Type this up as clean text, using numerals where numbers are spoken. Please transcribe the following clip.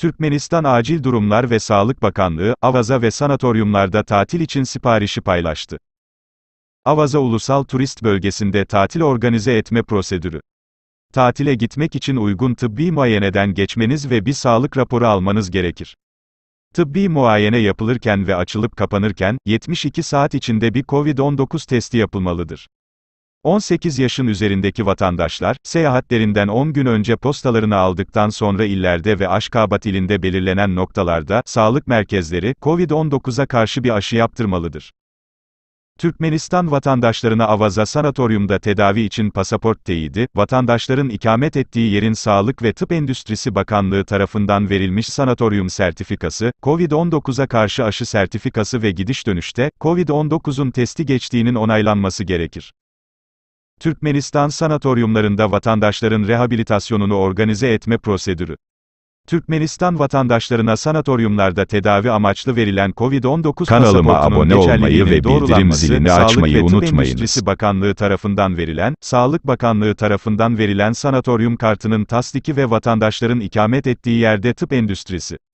Türkmenistan Acil Durumlar ve Sağlık Bakanlığı, Avaza ve sanatoryumlarda tatil için siparişi paylaştı. Avaza Ulusal Turist Bölgesi'nde tatil organize etme prosedürü. Tatile gitmek için uygun tıbbi muayeneden geçmeniz ve bir sağlık raporu almanız gerekir. Tıbbi muayene yapılırken ve açılıp kapanırken, 72 saat içinde bir COVID-19 testi yapılmalıdır. 18 yaşın üzerindeki vatandaşlar, seyahatlerinden 10 gün önce postalarını aldıktan sonra illerde ve Aşkabat ilinde belirlenen noktalarda, sağlık merkezleri, COVID-19'a karşı bir aşı yaptırmalıdır. Türkmenistan vatandaşlarına Avaza Sanatoryum'da tedavi için pasaport teyidi, vatandaşların ikamet ettiği yerin Sağlık ve Tıp Endüstrisi Bakanlığı tarafından verilmiş sanatoryum sertifikası, COVID-19'a karşı aşı sertifikası ve gidiş dönüşte, COVID-19'un testi geçtiğinin onaylanması gerekir. Türkmenistan sanatoryumlarında vatandaşların rehabilitasyonunu organize etme prosedürü. Türkmenistan vatandaşlarına sanatoryumlarda tedavi amaçlı verilen COVID-19 kanalıma abone olmayı ve bildirim zilini açmayı unutmayınız. Sağlık ve Tıp Endüstrisi Bakanlığı tarafından verilen, Sağlık Bakanlığı tarafından verilen sanatoryum kartının tasdiki ve vatandaşların ikamet ettiği yerde tıp endüstrisi